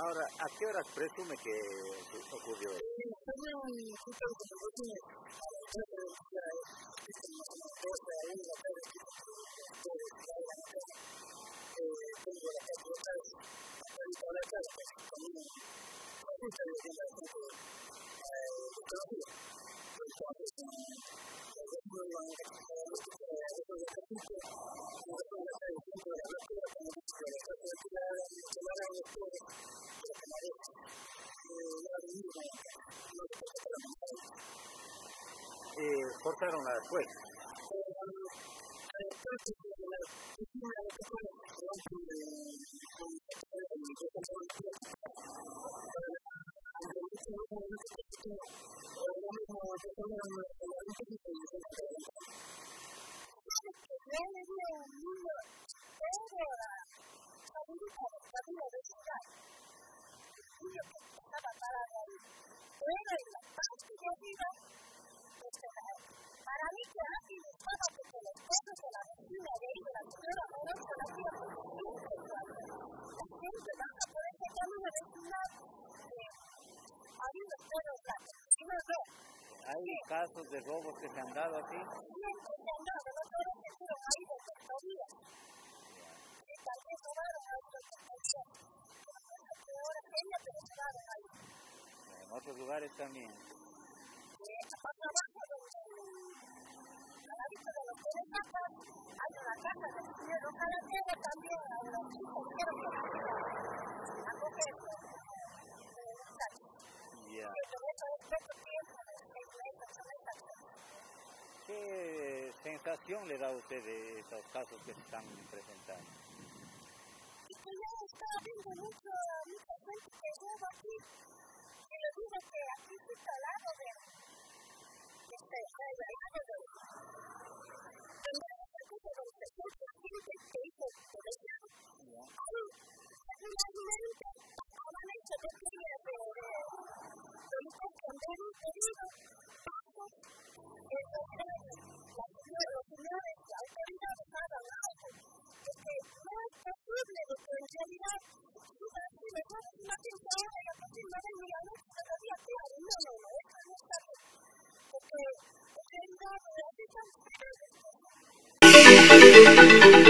Ahora, ¿a qué horas presume que ocurrió? Cortaron la cuerda. Casos de robos que se han dado aquí. En otros lugares también. ¿Qué sensación le da a usted de estos casos que se están presentando? Estoy viendo mucha gente que roba aquí. Y le digo que aquí está al lado de... Thank you.